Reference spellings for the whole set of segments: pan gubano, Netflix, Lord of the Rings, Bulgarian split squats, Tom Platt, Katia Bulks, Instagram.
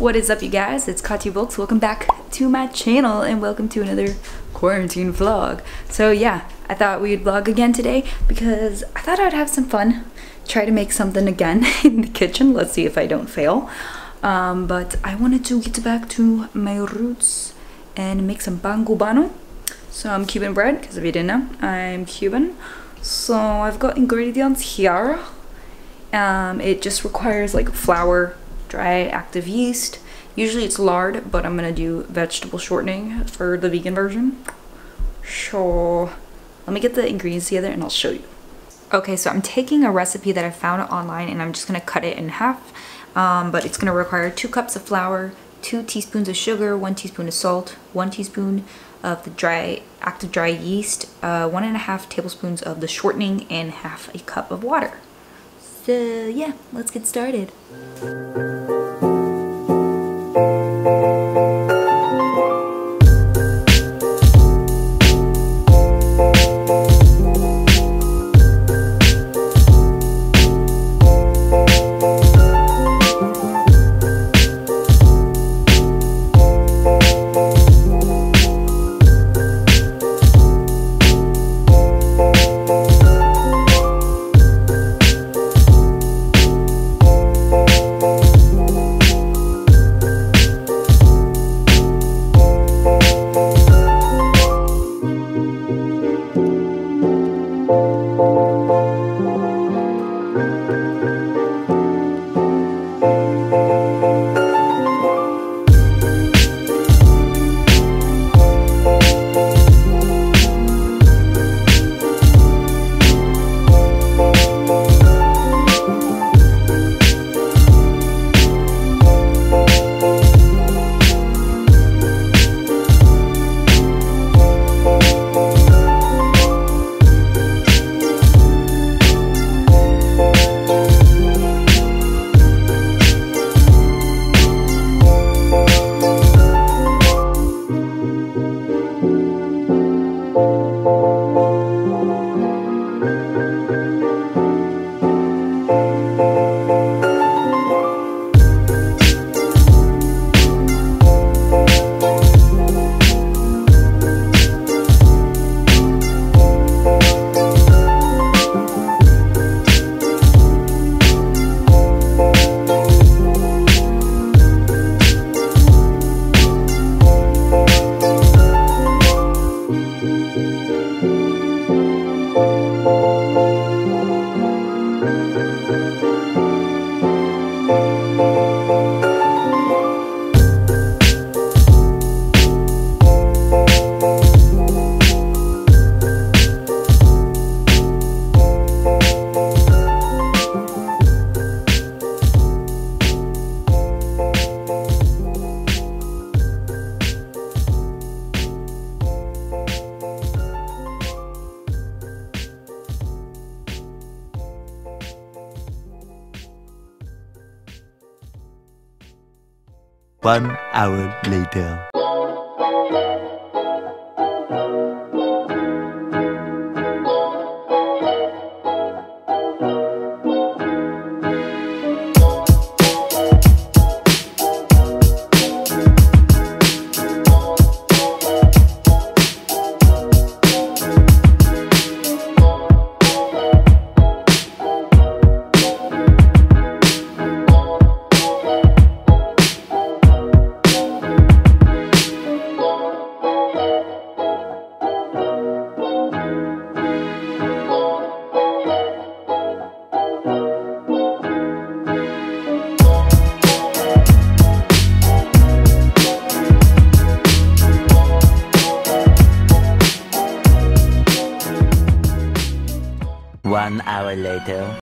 What is up, you guys? It's Katia Bulks. Welcome back to my channel and welcome to another quarantine vlog. So yeah, I thought we'd vlog again today because I thought I'd have some fun, try to make something again in the kitchen. Let's see if I don't fail. But I wanted to get back to my roots and make some pan gubano. So I'm Cuban bread, because if you didn't know, I'm Cuban. So I've got ingredients here. It just requires like flour, dry active yeast. Usually it's lard, but I'm gonna do vegetable shortening for the vegan version. So let me get the ingredients together and I'll show you. Okay, so I'm taking a recipe that I found online and I'm just gonna cut it in half. But it's gonna require 2 cups of flour, 2 teaspoons of sugar, 1 teaspoon of salt, 1 teaspoon of the active dry yeast, 1.5 tablespoons of the shortening, and 1/2 cup of water. So yeah, let's get started. One hour later. One hour later.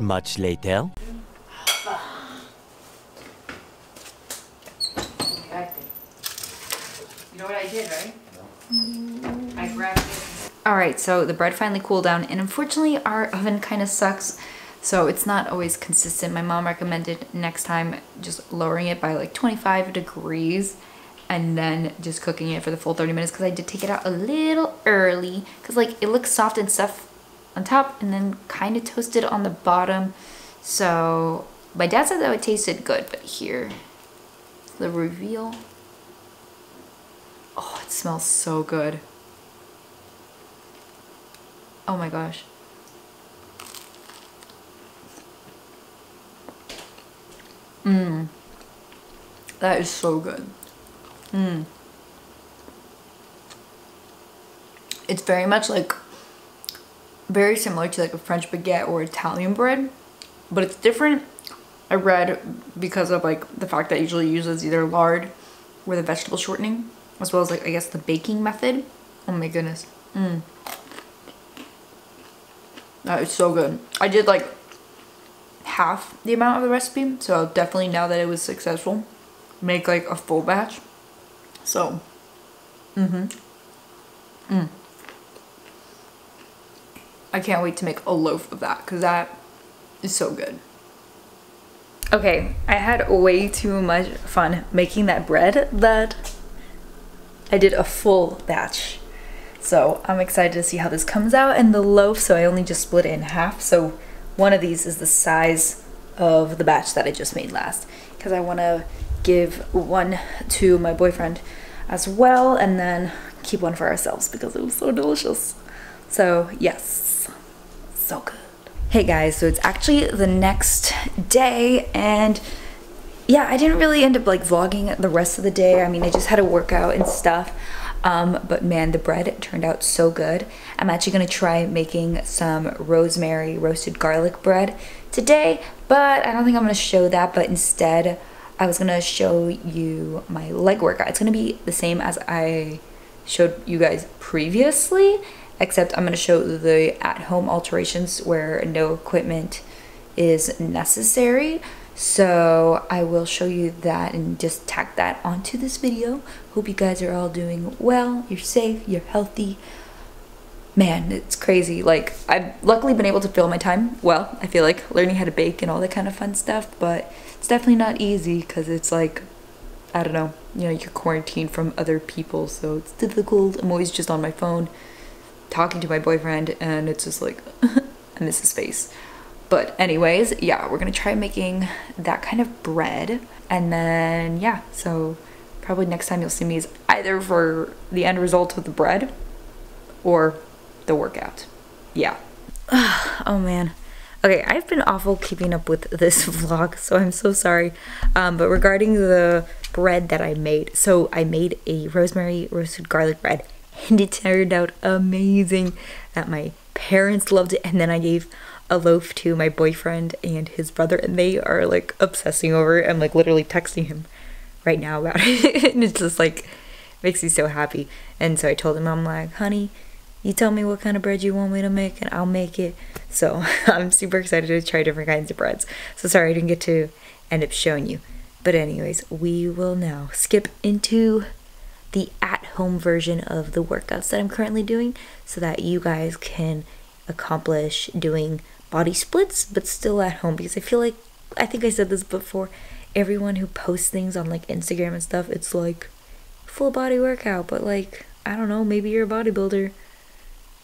Much later. All right, so the bread finally cooled down, and unfortunately our oven kind of sucks, so it's not always consistent. My mom recommended next time just lowering it by like 25 degrees and then just cooking it for the full 30 minutes, because I did take it out a little early because like it looks soft and stuff on top and then kind of toasted on the bottom. So my dad said that it tasted good, but here, the reveal. Oh, it smells so good. Oh my gosh. That is so good. It's very much like, very similar to like a French baguette or Italian bread, but it's different. I read because of like the fact that it usually uses either lard or the vegetable shortening, as well as like, I guess, the baking method. Oh my goodness. That is so good. I did like half the amount of the recipe, so I'll definitely, now that it was successful, make like a full batch. So, I can't wait to make a loaf of that, because that is so good. Okay, I had way too much fun making that bread that I did a full batch. So I'm excited to see how this comes out. And the loaf, so I only just split it in half. So one of these is the size of the batch that I just made last, because I want to give one to my boyfriend as well, and then keep one for ourselves because it was so delicious. So yes, so good. Hey guys, so it's actually the next day, and yeah, I didn't really end up like vlogging the rest of the day. I mean, I just had a workout and stuff. But man, the bread turned out so good. I'm actually gonna try making some rosemary roasted garlic bread today, but I don't think I'm gonna show that, but instead I was gonna show you my leg workout. It's gonna be the same as I showed you guys previously, except I'm gonna show the at-home alterations where no equipment is necessary. So I will show you that and just tack that onto this video. Hope you guys are all doing well, you're safe, you're healthy. Man, it's crazy. Like, I've luckily been able to fill my time well. I feel like learning how to bake and all that kind of fun stuff, but it's definitely not easy because it's like, I don't know, you know, you're quarantined from other people, so it's difficult. I'm always just on my phone talking to my boyfriend, and it's just like, I miss his face. But anyways, yeah, we're gonna try making that kind of bread, and then yeah, so probably next time you'll see me is either for the end result of the bread or the workout. Yeah. Oh man. Okay, I've been awful keeping up with this vlog, so I'm so sorry. But regarding the bread that I made, so I made a rosemary roasted garlic bread, and it turned out amazing. That my parents loved it, and then I gave a loaf to my boyfriend and his brother, and they are like obsessing over it. I'm like literally texting him right now about it, and it's just like makes me so happy. And so I told him, I'm like, honey, you tell me what kind of bread you want me to make and I'll make it. So I'm super excited to try different kinds of breads. So sorry I didn't get to end up showing you, but anyways, we will now skip into the at-home version of the workouts that I'm currently doing, so that you guys can accomplish doing body splits but still at home, because I feel like, I think I said this before, everyone who posts things on like Instagram and stuff, it's like full body workout, but like, I don't know, maybe you're a bodybuilder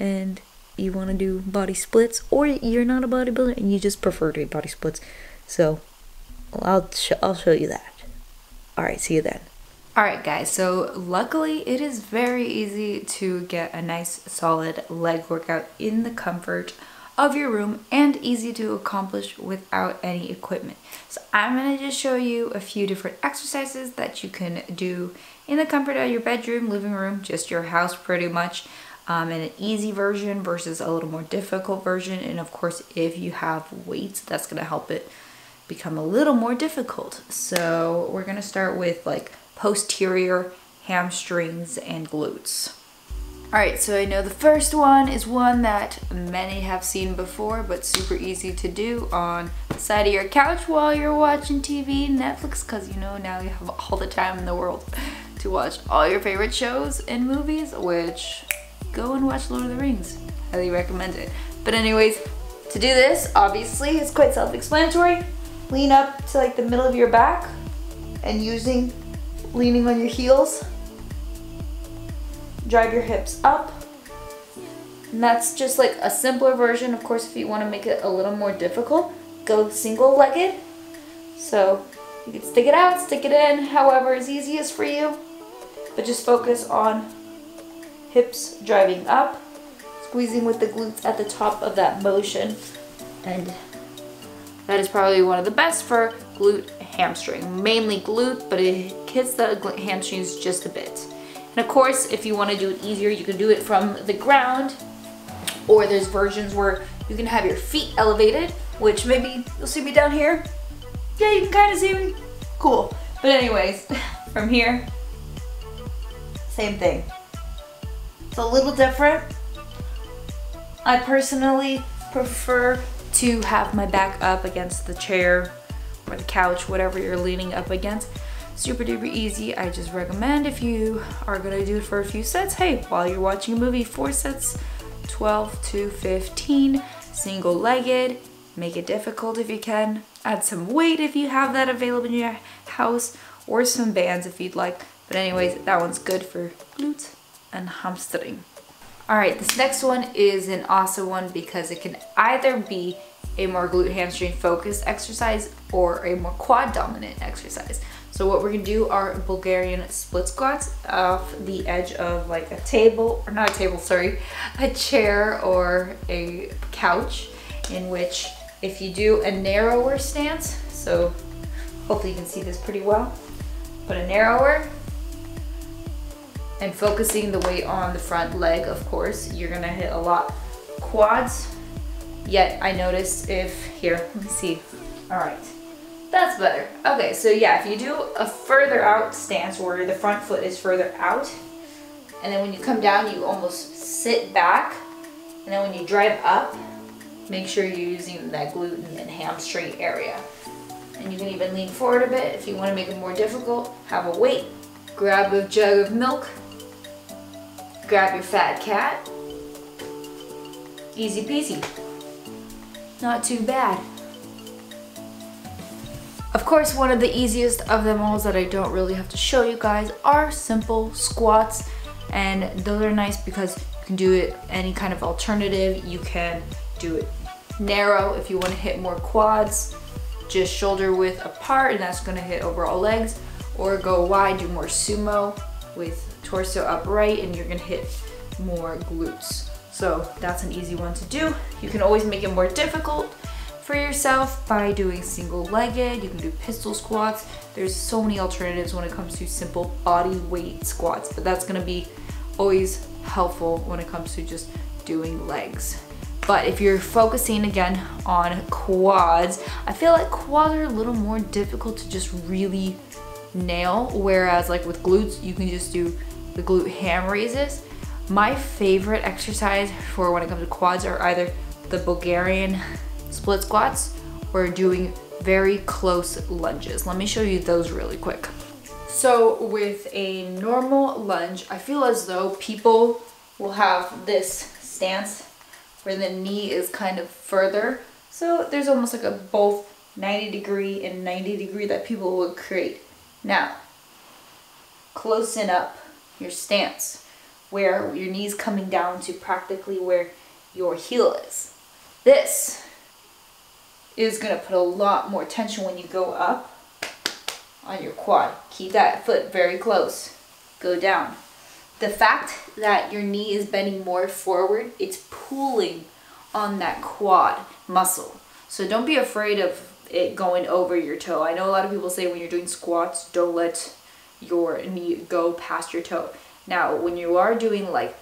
and you want to do body splits, or you're not a bodybuilder and you just prefer to do body splits. So I'll show you that. All right, see you then. All right guys, so luckily it is very easy to get a nice solid leg workout in the comfort of your room, and easy to accomplish without any equipment. So I'm gonna just show you a few different exercises that you can do in the comfort of your bedroom, living room, just your house pretty much, and an easy version versus a little more difficult version. And of course, if you have weights, that's gonna help it become a little more difficult. So we're gonna start with like posterior, hamstrings, and glutes. All right, so I know the first one is one that many have seen before, but super easy to do on the side of your couch while you're watching TV, Netflix, because you know now you have all the time in the world to watch all your favorite shows and movies, which go and watch Lord of the Rings. Highly recommend it. But anyways, to do this, obviously, it's quite self-explanatory. Lean up to like the middle of your back and leaning on your heels. Drive your hips up. And that's just like a simpler version. Of course, if you want to make it a little more difficult, go single-legged. So you can stick it out, stick it in, however is easiest for you. But just focus on hips driving up, squeezing with the glutes at the top of that motion. And that is probably one of the best for glute hamstring. Mainly glute, but it hits the hamstrings just a bit. And of course, if you want to do it easier, you can do it from the ground, or there's versions where you can have your feet elevated, which maybe you'll see me down here. Yeah, you can kind of see me. Cool. But anyways, from here, same thing. It's a little different. I personally prefer to have my back up against the chair or the couch, whatever you're leaning up against. Super duper easy. I just recommend if you are gonna do it for a few sets, hey, while you're watching a movie, 4 sets, 12 to 15, single-legged, make it difficult if you can. Add some weight if you have that available in your house, or some bands if you'd like. But anyways, that one's good for glutes and hamstring. All right, this next one is an awesome one because it can either be a more glute hamstring focused exercise or a more quad dominant exercise. So what we're gonna do are Bulgarian split squats off the edge of like a table, or not a table, sorry, a chair or a couch, in which if you do a narrower stance, so hopefully you can see this pretty well, but a narrower, and focusing the weight on the front leg, of course, you're gonna hit a lot quads. Yet I noticed if, here, let me see. All right, that's better. Okay, so yeah, if you do a further out stance where the front foot is further out, and then when you come down, you almost sit back, and then when you drive up, make sure you're using that glute and hamstring area. And you can even lean forward a bit if you wanna make it more difficult, have a weight, grab a jug of milk, grab your fat cat, easy peasy, not too bad. Of course, one of the easiest of them all that I don't really have to show you guys are simple squats, and those are nice because you can do it any kind of alternative. You can do it narrow if you want to hit more quads, just shoulder width apart, and that's going to hit overall legs, or go wide, do more sumo with torso upright, and you're going to hit more glutes. So that's an easy one to do. You can always make it more difficult for yourself by doing single-legged. You can do pistol squats. There's so many alternatives when it comes to simple body weight squats, but that's going to be always helpful when it comes to just doing legs. But if you're focusing again on quads, I feel like quads are a little more difficult to just really nail, whereas like with glutes, you can just do the glute ham raises. My favorite exercise for when it comes to quads are either the Bulgarian split squats or doing very close lunges. Let me show you those really quick. So with a normal lunge, I feel as though people will have this stance where the knee is kind of further. So there's almost like a both 90 degree and 90 degree that people would create. Now, closing up your stance where your knee's coming down to practically where your heel is. This is gonna put a lot more tension when you go up on your quad. Keep that foot very close, go down. The fact that your knee is bending more forward, it's pulling on that quad muscle. So don't be afraid of it going over your toe. I know a lot of people say when you're doing squats, don't let your knee go past your toe. Now, when you are doing like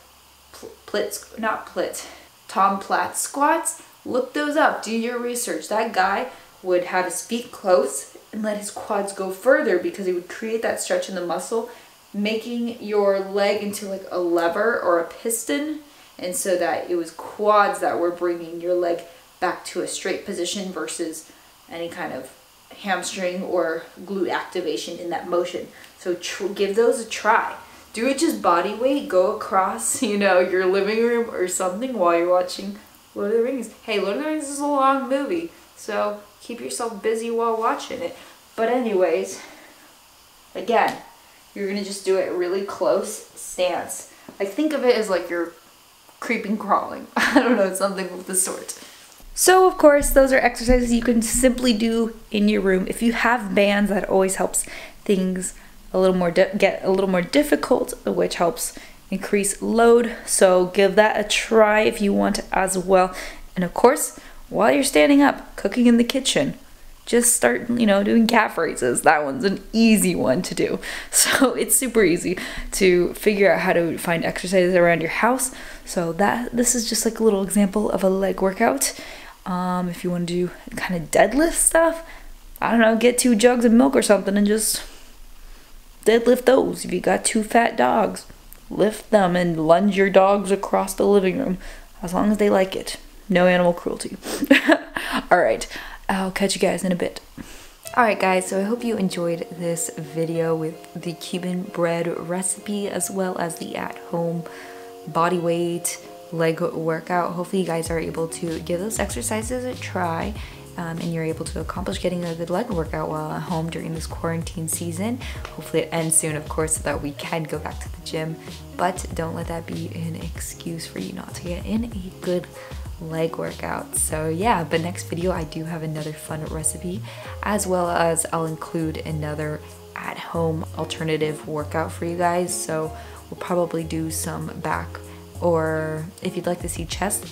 Tom Platt squats, look those up, do your research. That guy would have his feet close and let his quads go further because he would create that stretch in the muscle, making your leg into like a lever or a piston, and so that it was quads that were bringing your leg back to a straight position versus any kind of hamstring or glute activation in that motion. So give those a try. Do it just body weight, go across, you know, your living room or something while you're watching Lord of the Rings. Hey, Lord of the Rings is a long movie, so keep yourself busy while watching it. But anyways, again, you're gonna just do it really close stance. Like, think of it as like you're creeping, crawling. I don't know, something of the sort. So of course, those are exercises you can simply do in your room. If you have bands, that always helps things a little more difficult, which helps increase load. So give that a try if you want as well. And of course, while you're standing up, cooking in the kitchen, just start, you know, doing calf raises. That one's an easy one to do. So it's super easy to figure out how to find exercises around your house. So this is just like a little example of a leg workout. If you want to do kind of deadlift stuff, I don't know, get 2 jugs of milk or something and just deadlift those. If you got 2 fat dogs, lift them and lunge your dogs across the living room, as long as they like it. No animal cruelty. All right, I'll catch you guys in a bit. All right guys, so I hope you enjoyed this video with the Cuban bread recipe as well as the at-home body weight leg workout. Hopefully you guys are able to give those exercises a try. And you're able to accomplish getting a good leg workout while at home during this quarantine season. Hopefully it ends soon, of course, so that we can go back to the gym, but don't let that be an excuse for you not to get in a good leg workout. So yeah, but next video I do have another fun recipe, as well as I'll include another at-home alternative workout for you guys. So we'll probably do some back, or if you'd like to see chest,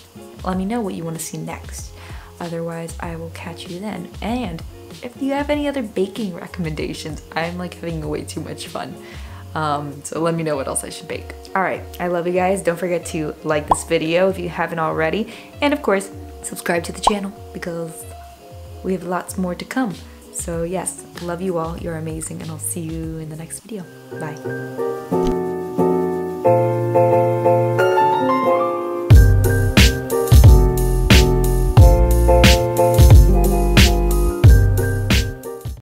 let me know what you want to see next. Otherwise, I will catch you then. And if you have any other baking recommendations, I'm like having way too much fun. So let me know what else I should bake. All right, I love you guys. Don't forget to like this video if you haven't already. And of course, subscribe to the channel because we have lots more to come. So yes, love you all. You're amazing and I'll see you in the next video. Bye.